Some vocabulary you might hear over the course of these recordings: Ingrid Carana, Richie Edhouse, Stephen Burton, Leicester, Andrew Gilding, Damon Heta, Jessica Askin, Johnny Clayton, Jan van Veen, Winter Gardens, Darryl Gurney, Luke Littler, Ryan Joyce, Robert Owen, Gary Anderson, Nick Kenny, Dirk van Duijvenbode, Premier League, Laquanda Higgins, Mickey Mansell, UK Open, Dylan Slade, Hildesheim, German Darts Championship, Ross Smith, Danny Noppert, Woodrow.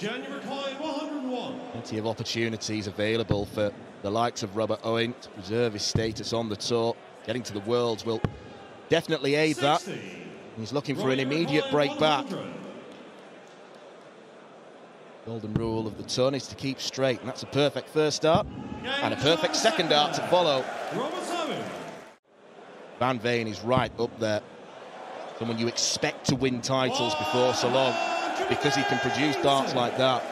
January 101. Plenty of opportunities available for the likes of Robert Owen to preserve his status on the tour. Getting to the Worlds will definitely aid 60. That. He's looking for an immediate break back. Golden rule of the ton is to keep straight, and that's a perfect first start and a perfect second dart to follow. Van Veen is right up there. Someone you expect to win titles before so long, because he can produce darts like that.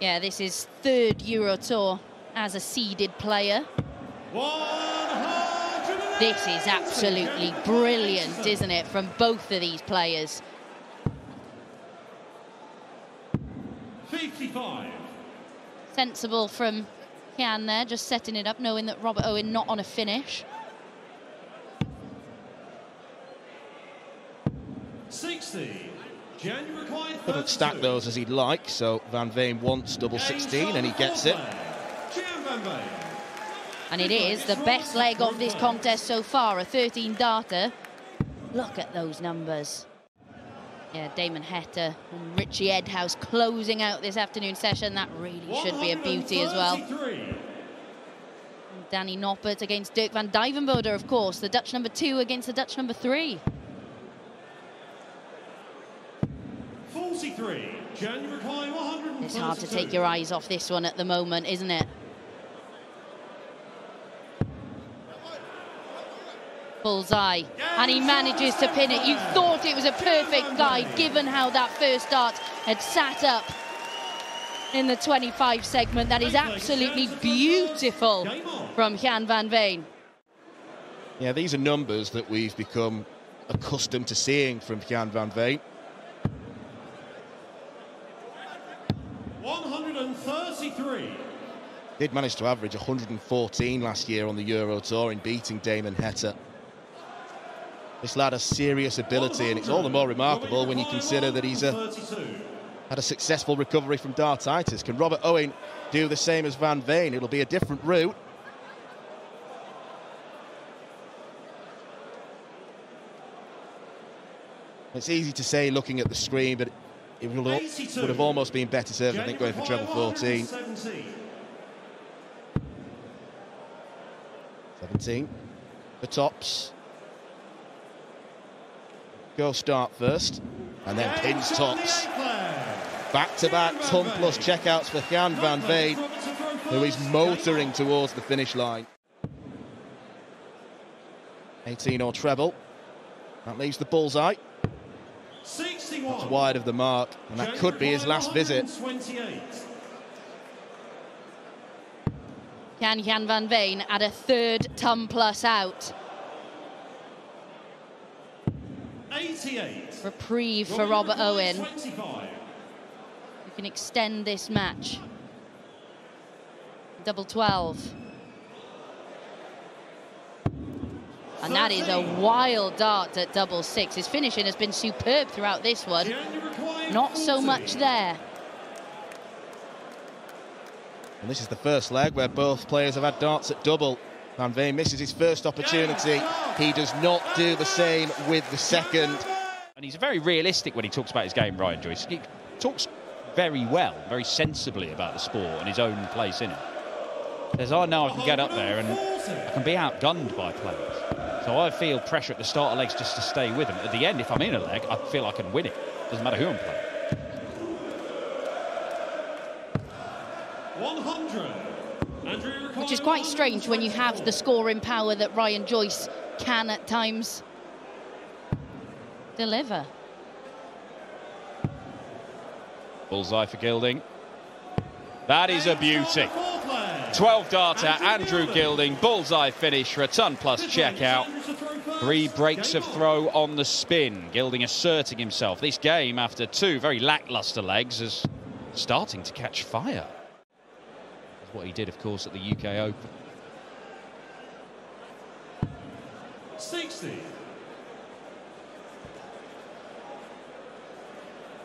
Yeah, this is third Euro Tour as a seeded player. This is absolutely brilliant, isn't it, from both of these players. 55. Sensible from Kian there, just setting it up, knowing that Robert Owen not on a finish. 60. Could have stacked those as he'd like, so Van Veen wants double 16 and he gets it. And it is the best leg of this contest so far, a 13 darter. Look at those numbers. Yeah, Damon Heta and Richie Edhouse closing out this afternoon session. That really should be a beauty as well. And Danny Noppert against Dirk van Duijvenbode, of course. The Dutch number 2 against the Dutch number 3. 43, January 100. It's hard to take your eyes off this one at the moment, isn't it? Bullseye, and he manages to pin it. You thought it was a perfect guide, given how that first dart had sat up in the 25 segment. That is absolutely beautiful from Jan van Veen. Yeah, these are numbers that we've become accustomed to seeing from Jan van Veen. 133. Did manage to average 114 last year on the Euro Tour in beating Damon Heta. This lad has serious ability, and it's all the more remarkable when you consider that he's had a successful recovery from Dartitis. Can Robert Owen do the same as Van Veen? It'll be a different route. It's easy to say looking at the screen, but it would have almost been better served, I think, going for treble 14. 17. The tops. Go start first, and then pins tops. Back-to-back ton plus checkouts for Jan van Veen, who is motoring towards the finish line. 18 or treble. That leaves the bullseye. 61. That's wide of the mark, and that could be his last visit. Can Jan van Veen add a third ton plus out? 88. Reprieve for Robert Owen. 25. You can extend this match. Double 12. And that is a wild dart at double 6. His finishing has been superb throughout this one. Not so much there. And this is the first leg where both players have had darts at double. Van Veen misses his first opportunity. He does not do the same with the second. And he's very realistic when he talks about his game, Ryan Joyce. He talks very well, very sensibly about the sport and his own place in it. Says, I know I can get up there and I can be outgunned by players. So I feel pressure at the start of legs just to stay with them. At the end, if I'm in a leg, I feel I can win it. Doesn't matter who I'm playing. 100. Which is quite strange when you have the scoring power that Ryan Joyce can at times deliver. Bullseye for Gilding. That is a beauty. 12 darter, Andrew Gilding, bullseye finish for a ton plus checkout. 3 breaks of throw on the spin. Gilding asserting himself. This game, after 2 very lackluster legs, is starting to catch fire. What he did, of course, at the UK Open. 60.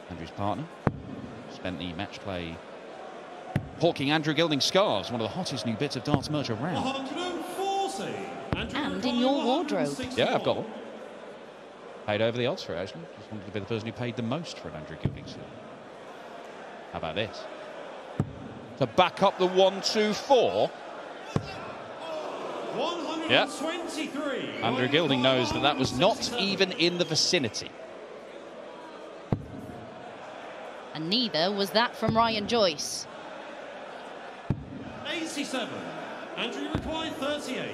Andrew's partner spent the match play hawking Andrew Gilding's scars, one of the hottest new bits of darts merch around. 140. And in your wardrobe. Yeah, I've got one. paid over the odds for it, actually. Just wanted to be the person who paid the most for an Andrew Gilding. How about this? To back up the 1-2-4. 123. Yep. Andrew Gilding knows that that was not even in the vicinity. And neither was that from Ryan Joyce. 87. Andrew required 38.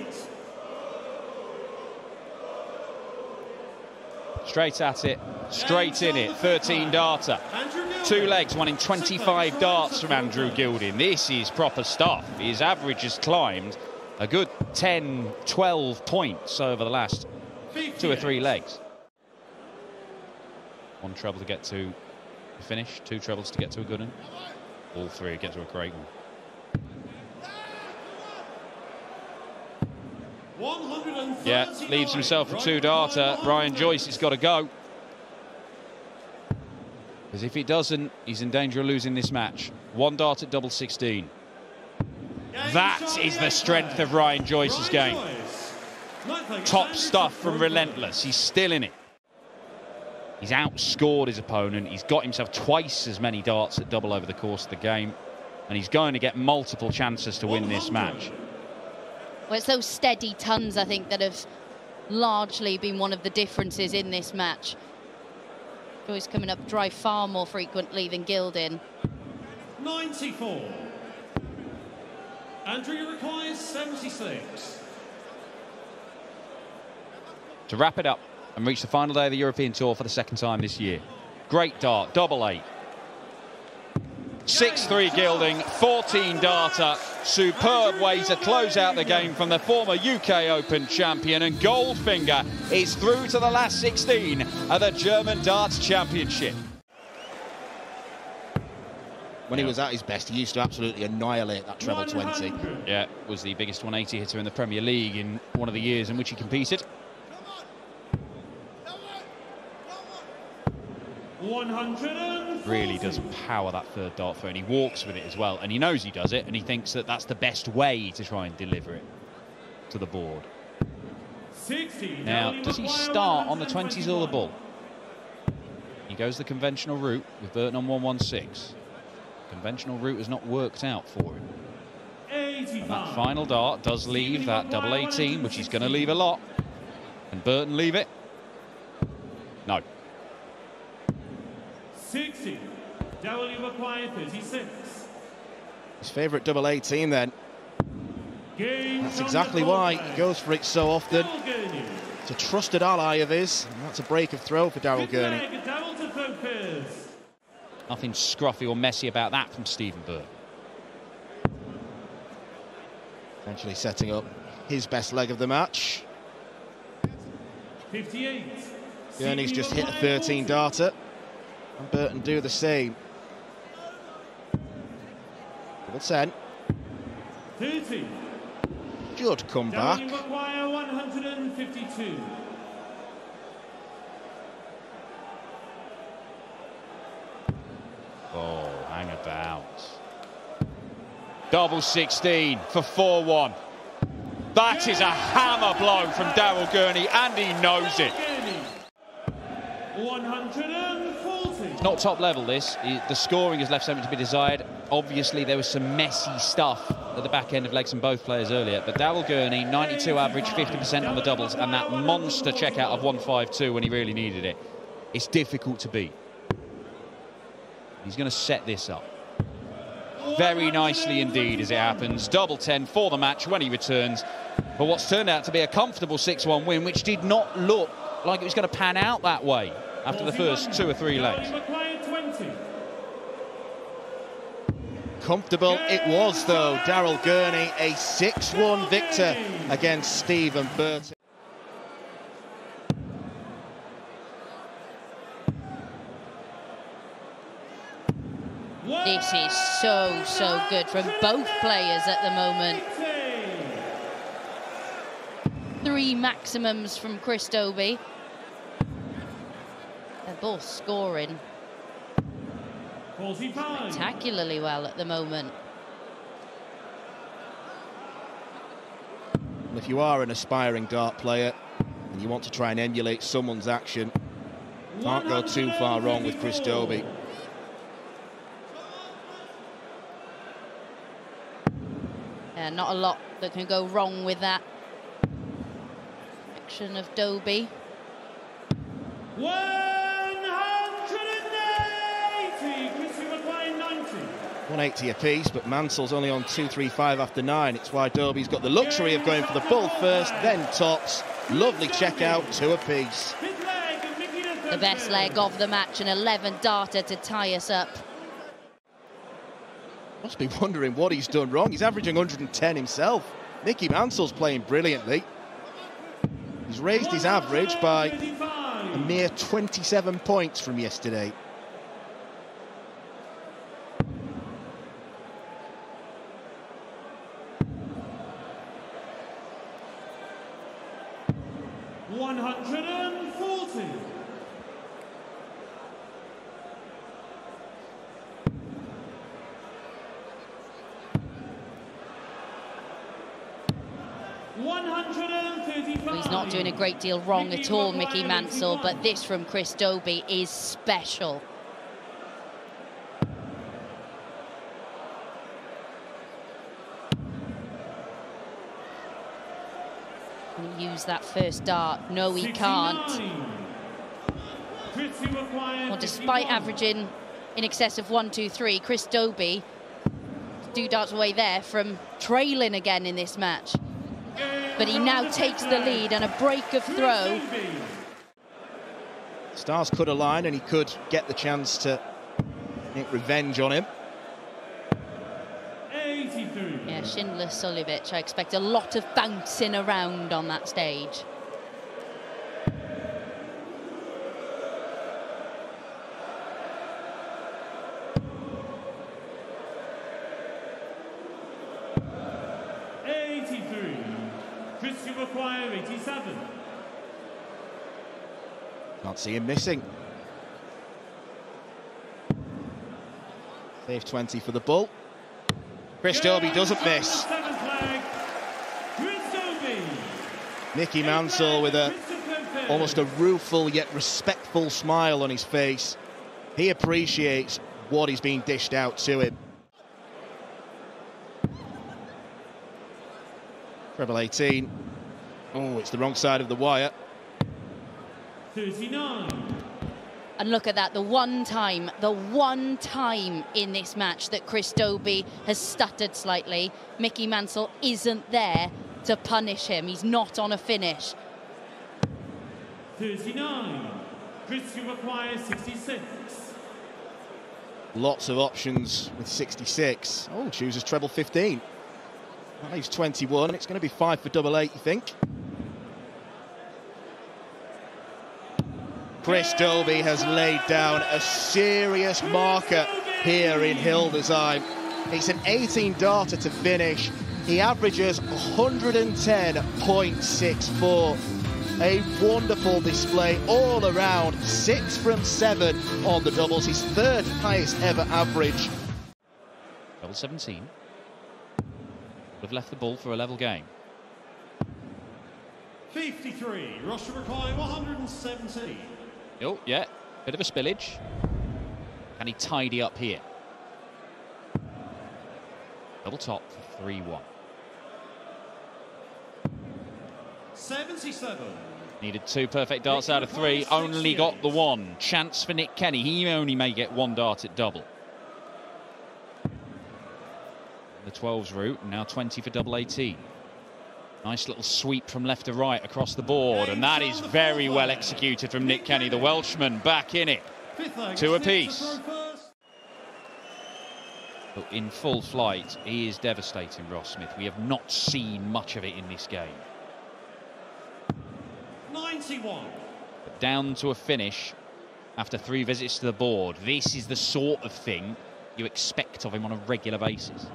Straight at it, straight in it, 13 darter. Two legs, one in 25 darts from Andrew Gilding. This is proper stuff. His average has climbed a good 10, 12 points over the last 2 or 3 legs. One treble to get to the finish, 2 trebles to get to a good one. All 3 get to a great one. 139. Yeah, leaves himself for 2 darter. Ryan Joyce has got to go. Because if he doesn't, he's in danger of losing this match. 1 dart at double 16. That is the strength of Ryan Joyce's game. Top stuff from Relentless. He's still in it. He's outscored his opponent. He's got himself twice as many darts at double over the course of the game. And he's going to get multiple chances to win this match. Well, it's those steady tons, I think, that have largely been one of the differences in this match. Joyce coming up dry far more frequently than Gilding. 94. Andrew requires 76. To wrap it up and reach the final day of the European Tour for the 2nd time this year. Great dart, double 8. 6-3 Gilding, 14 darter. Superb way to close out the game from the former UK Open champion, and Goldfinger is through to the last 16 of the German Darts Championship. When he was at his best, he used to absolutely annihilate that treble 20. Yeah, was the biggest 180 hitter in the Premier League in one of the years in which he competed. 100. Really does power that 3rd dart throw, and he walks with it as well, and he knows he does it, and he thinks that that's the best way to try and deliver it to the board. 60. Now, does he start on the 20s or the ball? He goes the conventional route with Burton on 116. Conventional route has not worked out for him. And that final dart does leave that double 18, which he's going to leave a lot. Can Burton leave it? No. 60. W require 36. His favourite double 18 then. That's exactly why he goes for it so often. It's a trusted ally of his. And that's a break of throw for Darryl Gurney. Nothing scruffy or messy about that from Stephen Burton. Eventually setting up his best leg of the match. 58. Gurney's just hit a 13 darter. And Burton do the same. Double 10. 30. Good comeback. Maguire, 152. Oh, hang about. Double 16 for 4-1. That is a hammer blow from Darryl Gurney, and he knows it. 140. It's not top level, this. The scoring has left something to be desired. Obviously, there was some messy stuff at the back end of legs from both players earlier. But Darryl Gurney, 92 average, 50% on the doubles, and that monster checkout of 152 when he really needed it. It's difficult to beat. He's going to set this up very nicely indeed, as it happens. Double 10 for the match when he returns. But what's turned out to be a comfortable 6-1 win, which did not look like it was going to pan out that way after the first 2 or 3 legs. Comfortable it was, though. Darryl Gurney, a 6-1 victor against Stephen Burton. This is so good from both players at the moment. 3 maximums from Chris Dobey. They're both scoring spectacularly well at the moment. If you are an aspiring dart player and you want to try and emulate someone's action, Can't go too far wrong with Chris Dobey. Yeah, not a lot that can go wrong with that action of Dobey. 180! Christie would buy 90. 180 apiece, but Mansell's only on 235 after 9. It's why Dobey's got the luxury of going for the full first, then tops. Lovely check out, 2 apiece. The best leg of the match, an 11 darter to tie us up. Must be wondering what he's done wrong. He's averaging 110 himself. Mickey Mansell's playing brilliantly. He's raised his average by a mere 27 points from yesterday. He's not doing a great deal wrong at all, Mickey Mansell, but this from Chris Dobey is special. Can he use that first dart? No, he can't. Well, despite averaging in excess of 1, 2, 3, Chris Dobey, 2 darts away there from trailing again in this match. But he now takes the lead and a break of throw. Stars could align and he could get the chance to get revenge on him. 83. Yeah, Schindler Suljevic. I expect a lot of bouncing around on that stage. Can't see him missing. Save 20 for the ball. Chris Dobey doesn't miss. Mickey Mansell with almost a rueful yet respectful smile on his face. He appreciates what is being dished out to him. Treble 18. Oh, it's the wrong side of the wire. 39. And look at that, the one time in this match that Chris Dobey has stuttered slightly. Mickey Mansell isn't there to punish him. He's not on a finish. 39. Chris, you require 66. Lots of options with 66. Oh, chooses treble 15. That leaves 21. It's going to be 5 for double 8, you think? Chris Dobey has laid down a serious marker here in Hildesheim. It's an 18-darter to finish. He averages 110.64. A wonderful display all around. 6 from 7 on the doubles. His 3rd highest ever average. Double 17. Would have left the ball for a level game. 53. Russia requiring 170. Oh, yeah, bit of a spillage. Can he tidy up here? Double top for 3-1. 77. Needed 2 perfect darts out of 3, only got the 1. Chance for Nick Kenny, he only may get 1 dart at double. The 12's route, now 20 for double 18. Nice little sweep from left to right across the board, and that is very well executed from Nick Kenny, the Welshman, back in it. 2 apiece. But in full flight, he is devastating, Ross Smith. We have not seen much of it in this game. 91. But down to a finish after 3 visits to the board. This is the sort of thing you expect of him on a regular basis.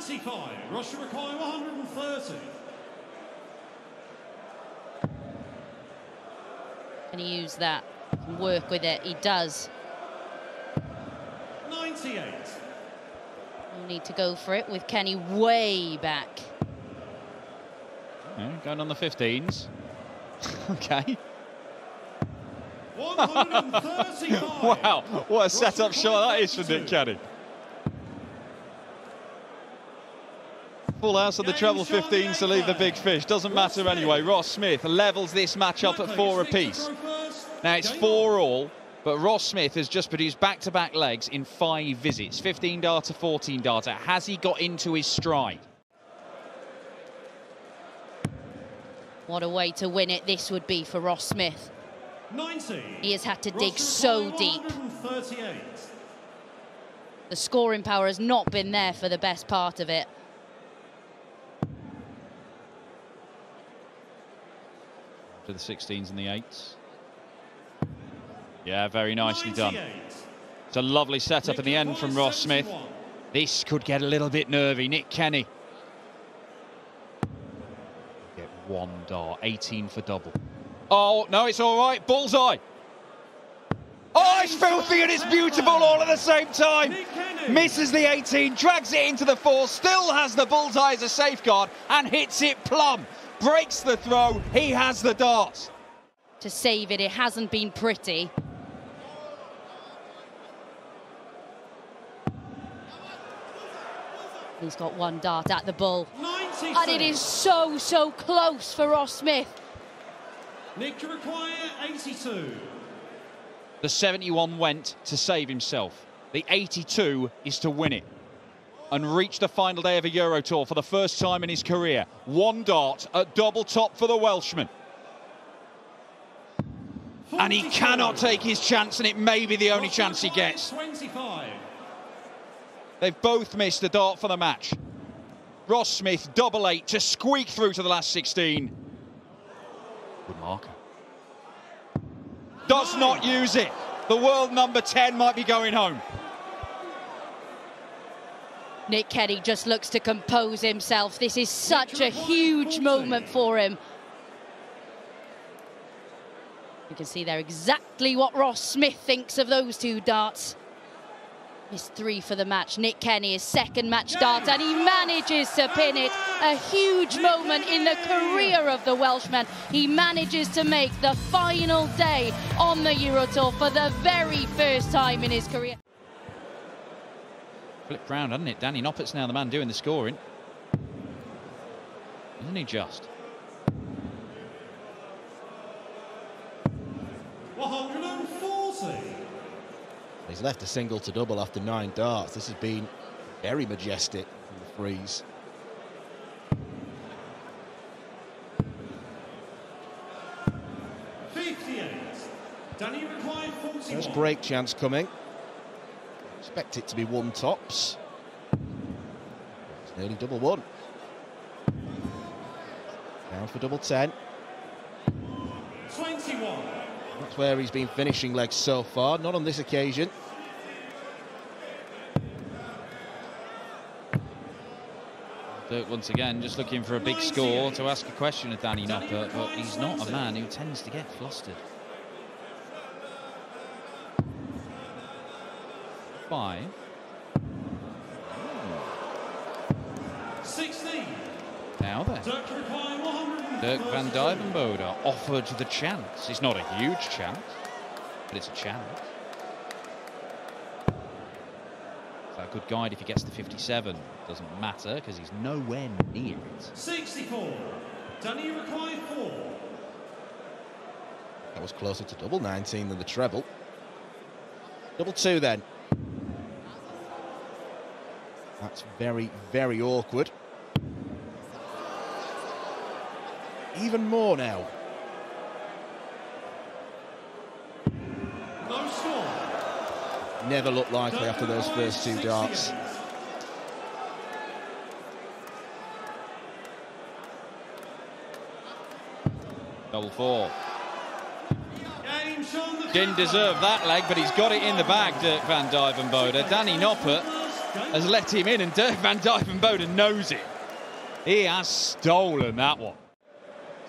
95, Russia requiring 130. Can he use that? Work with it, he does. 98. We'll need to go for it with Kenny way back. Yeah, going on the 15s. Okay. 135. Wow, what a setup shot that is for Nick Kenny. Full house of the treble 15s to leave the big fish. Doesn't matter anyway. Ross Smith levels this match up at 4 apiece. Now it's 4 all, but Ross Smith has just produced back-to-back legs in 5 visits. 15 darter, 14 darter. Has he got into his stride? What a way to win it this would be for Ross Smith. 90. He has had to dig so deep. The scoring power has not been there for the best part of it. After the 16s and the 8s. Yeah, very nicely done. It's a lovely setup in the end from Ross Smith. This could get a little bit nervy. Nick Kenny. Get 1 dart, 18 for double. Oh, no, it's all right. Bullseye. Oh, it's filthy and it's beautiful all at the same time. Misses the 18, drags it into the 4, still has the bullseye as a safeguard and hits it plumb. Breaks the throw. He has the darts. To save it, it hasn't been pretty. He's got 1 dart at the bull. 93. And it is so close for Ross Smith. Nick require 82. The 71 went to save himself. The 82 is to win it and reach the final day of a Euro Tour for the first time in his career. 1 dart at double top for the Welshman. And he cannot take his chance, and it may be the only chance he gets. 25. They've both missed a dart for the match. Ross Smith, 8 to squeak through to the last 16. Good marker. Does not use it. The world number 10 might be going home. Nick Kenny just looks to compose himself. This is such a huge moment for him. You can see there exactly what Ross Smith thinks of those 2 darts. Missed 3 for the match. Nick Kenny, his second match dart, and he manages to pin it. A huge moment in the career of the Welshman. He manages to make the final day on the Euro Tour for the very first time in his career. Flipped round, hasn't it? Danny Noppert's now the man doing the scoring. Isn't he just? 140. He's left a single to double after 9 darts. This has been very majestic from the freeze. Danny replied 41. First break chance coming. Expect it to be 1 tops. It's nearly double 1. Down for double 10. 21. That's where he's been finishing legs so far, not on this occasion. Dirk once again just looking for a big score to ask a question of Danny Noppert, but he's not a man who tends to get flustered. 5. 16. Now then, Dirk van Duijvenbode offered the chance. It's not a huge chance, but it's a chance. It's a good guide if he gets to 57. Doesn't matter because he's nowhere near it. 64. Danny required 4. That was closer to double 19 than the treble. Double 2 then. That's very awkward. Even more now. No score. Never looked likely after those first 2 darts. Double 4. Didn't deserve that leg, but he's got it in the bag, Dirk van Duijvenbode. Danny Noppert has let him in, and Dirk van Duijvenbode knows it. He has stolen that one.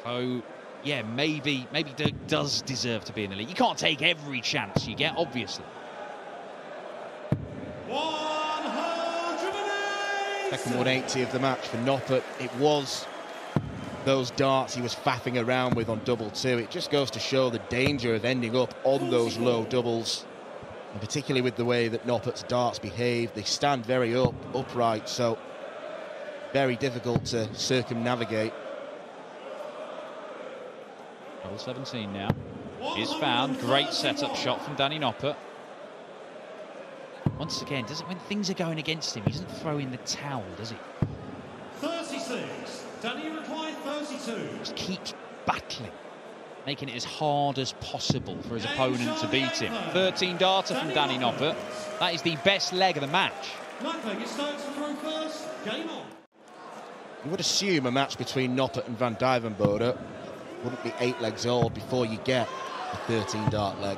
So, yeah, maybe Dirk does deserve to be in the league. You can't take every chance you get, obviously. 180. Second 180 of the match for Noppert. It was those darts he was faffing around with on double two. It just goes to show the danger of ending up on those low doubles, and particularly with the way that Noppert's darts behave. They stand very upright, so very difficult to circumnavigate. Double 17 now is found. Great setup shot from Danny Noppert. Once again, doesn't, when things are going against him, he doesn't throw in the towel, does he? 36. Danny replied 32. Just keeps battling, making it as hard as possible for his opponent to beat him. 13 darter from Danny Noppert. That is the best leg of the match. You would assume a match between Noppert and Van Duijvenbode wouldn't be 8 legs old before you get a 13 dart leg.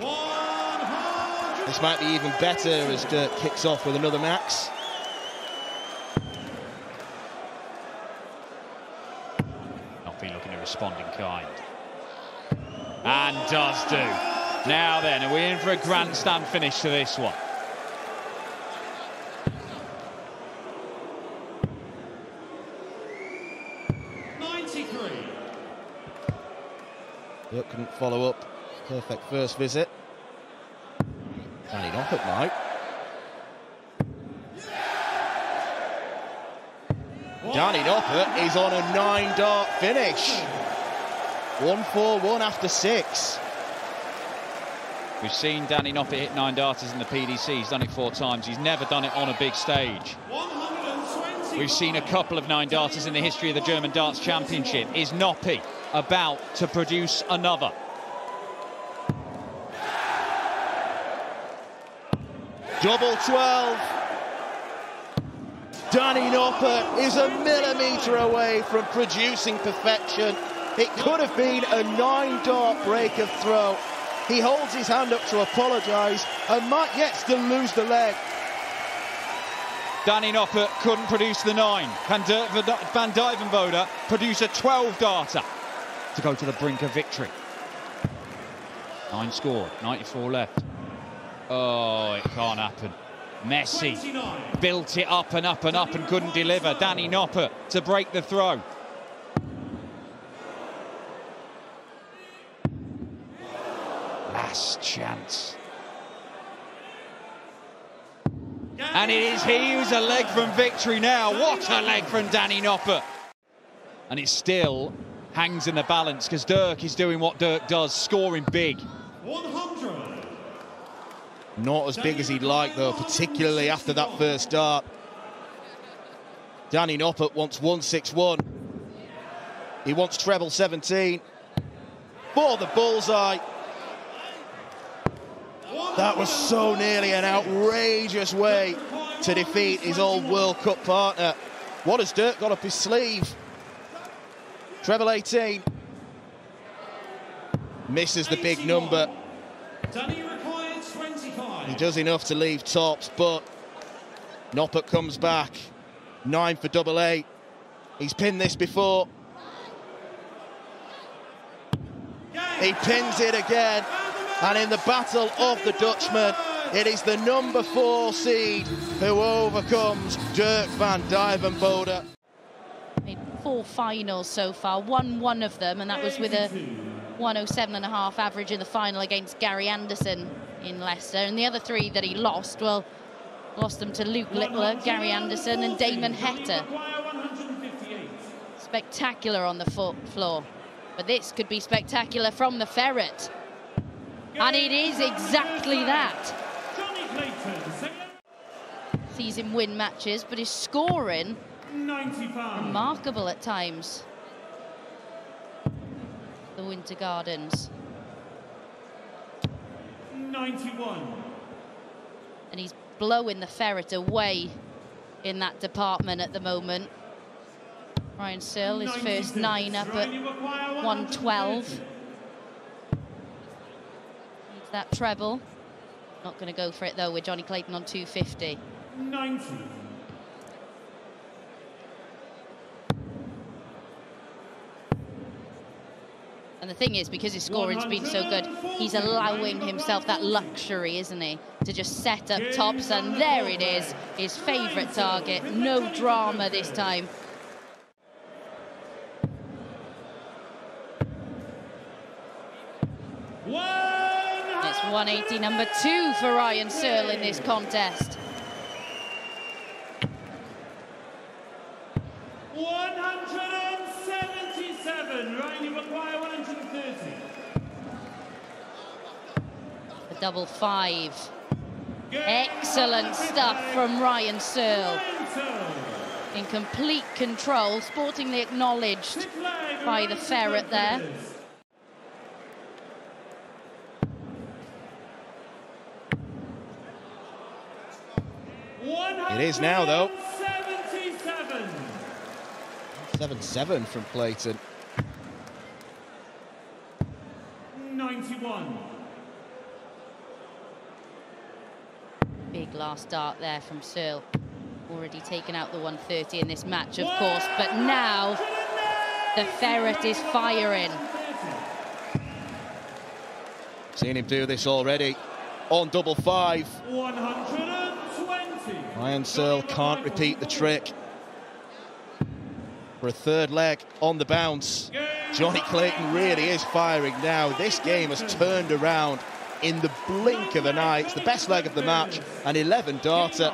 This might be even better as Dirk kicks off with another max. Noppert looking to respond in kind. And does do. Now then, are we in for a grandstand finish to this one? Dirk couldn't follow up. Perfect first visit. Danny Noppert might. Danny Noppert is on a 9-dart finish. 1-4-1 after 6. We've seen Danny Noppert hit 9 darters in the PDC. He's done it 4 times. He's never done it on a big stage. We've seen a couple of 9 darters in the history of the German Darts Championship. Is Noppert about to produce another? Double 12. Danny Noppert is a millimetre away from producing perfection. It could have been a 9-dart break of throw. He holds his hand up to apologise and might yet still lose the leg. Danny Noppert couldn't produce the 9. Can Dirk van Duijvenbode produce a 12-darter to go to the brink of victory? 9 scored, 94 left. Oh, it can't happen. Messi 29. Built it up and up and up and couldn't deliver. Danny Noppert to break the throw. Last chance. And it is he who's a leg from victory now. What a leg from Danny Noppert. And it still hangs in the balance because Dirk is doing what Dirk does, scoring big. 100. Not as big as he'd like, though, particularly after that first dart. Danny Noppert wants 161. He wants treble 17 for the bullseye. That was so nearly an outrageous way to defeat his old World Cup partner. What has Dirk got up his sleeve? Treble 18. Misses the big number. He does enough to leave tops, but Noppert comes back. 9 for double 8. He's pinned this before. He pins it again. And in the battle of the Dutchman, it is the number 4 seed who overcomes Dirk van Duijvenbode. Made 4 finals so far, won 1 of them, and that was with a 107.5 average in the final against Gary Anderson in Leicester. And the other 3 that he lost, well, lost them to Luke Littler, Gary Anderson and Damon Heta. Spectacular on the floor, but this could be spectacular from the ferret. And it is exactly that. Sees him win matches, but his scoring remarkable at times. The Winter Gardens. 91. And he's blowing the ferret away in that department at the moment. Ryan Searle, his first 9 up at 112. That treble. Not going to go for it though, with Johnny Clayton on 250. 90. And the thing is, because his scoring's been so good, he's allowing himself that luxury, isn't he? To just set up tops, and there it is, his favourite target. No drama this time. 180, number 2 for Ryan Searle in this contest. 177, Ryan, you require 130. The double 5. Excellent stuff from Ryan Searle. In complete control, sportingly acknowledged by the ferret there. It is now, though. 7-7 from Clayton. 91. Big last dart there from Searle. Already taken out the 130 in this match, of course, but now the ferret is firing. Seen him do this already on double 5. 120. Ryan Searle can't repeat the trick. For a third leg on the bounce, Johnny Clayton really is firing now. This game has turned around in the blink of an eye. It's the best leg of the match, an 11 darter.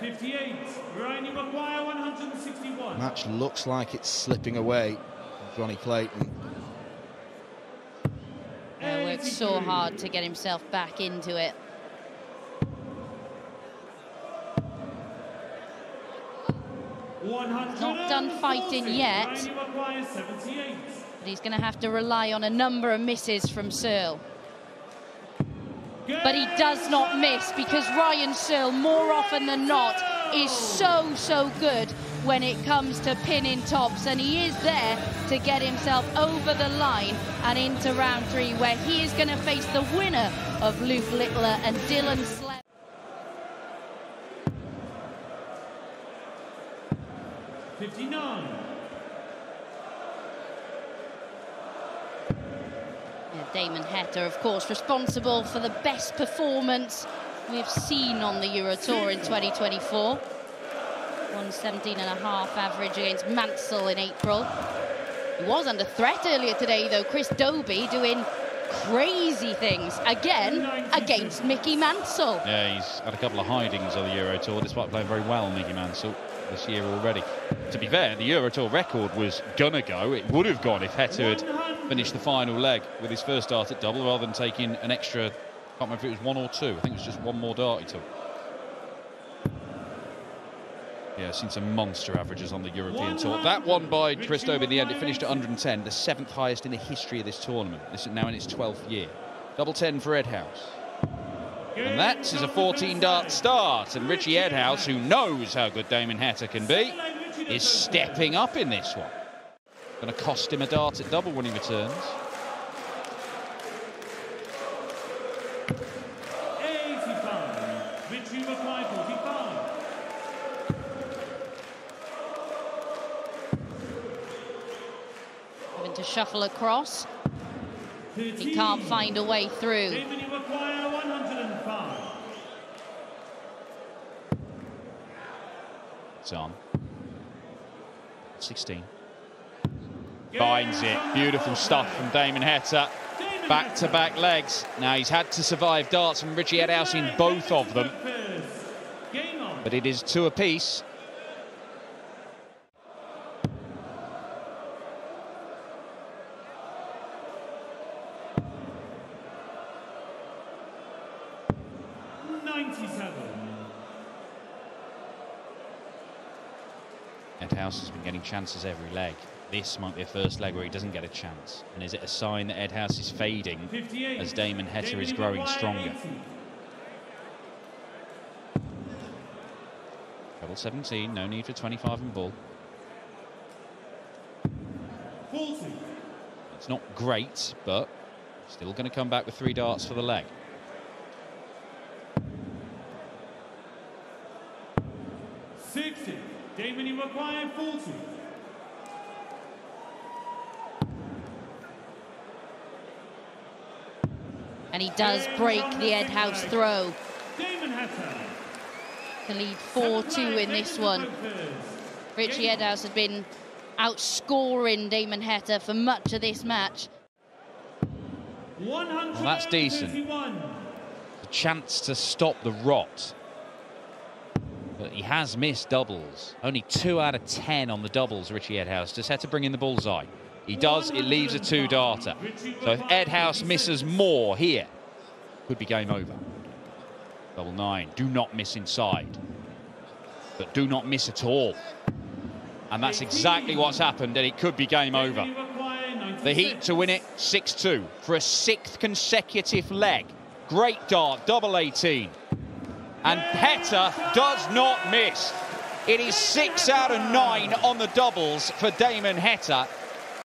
58, Ryan, you require 161. Match looks like it's slipping away, Johnny Clayton. Yeah, worked so hard to get himself back into it. Not done fighting yet, but he's going to have to rely on a number of misses from Searle. But he does not miss, because Ryan Searle, more often than not, is so good when it comes to pinning tops, and he is there to get himself over the line and into round 3, where he is going to face the winner of Luke Littler and Dylan Slade. 59. Yeah, Damon Heta, of course, responsible for the best performance we've seen on the Euro Tour in 2024. 117.5 average against Mansell in April. He was under threat earlier today, though. Chris Dobey doing crazy things again against Mickey Mansell. Yeah, he's had a couple of hidings on the Euro Tour, despite playing very well, Mickey Mansell, this year already. To be fair, the Euro Tour record was gonna go. It would have gone if Heta had finished the final leg with his first dart at double, rather than taking an extra, I can't remember if it was 1 or 2. I think it was just 1 more dart he took. Yeah, seen some monster averages on the European Tour. That one by Chris Dobey in the end, it finished at 110, the 7th highest in the history of this tournament. This is now in its 12th year. Double 10 for Edhouse. And that is a 14-dart start, and Richie Edhouse, who knows how good Damon Heta can be, is stepping up in this one. Going to cost him a dart at double when he returns. 85, Richie replied 45. Having to shuffle across. He can't find a way through. On 16, finds it. Beautiful stuff from Damon Heta. Back-to-back legs. Now he's had to survive darts from Richie Edhouse in both of them, but it is 2 apiece. Edhouse has been getting chances every leg. This might be a first leg where he doesn't get a chance. And is it a sign that Edhouse is fading as Damon Heta is growing stronger? Double 17, no need for 25 and ball. 40. It's not great, but still going to come back with 3 darts for the leg. 60. Damon, you require 40. And he does break the Edhouse throw. Damon Heta can lead 4-2 in this one. Richie Edhouse has been outscoring Damon Heta for much of this match. Well, that's decent. A chance to stop the rot. But he has missed doubles. Only 2 out of 10 on the doubles, Richie Edhouse. Just had to bring in the bullseye. He does, it leaves a two-darter. So if Edhouse misses more here, could be game over. Double nine, do not miss inside. But do not miss at all. And that's exactly what's happened, and it could be game over. The Heat to win it, 6-2 for a 6th consecutive leg. Great dart, double 18. And Heta does not miss. It is 6 out of 9 on the doubles for Damon Heta.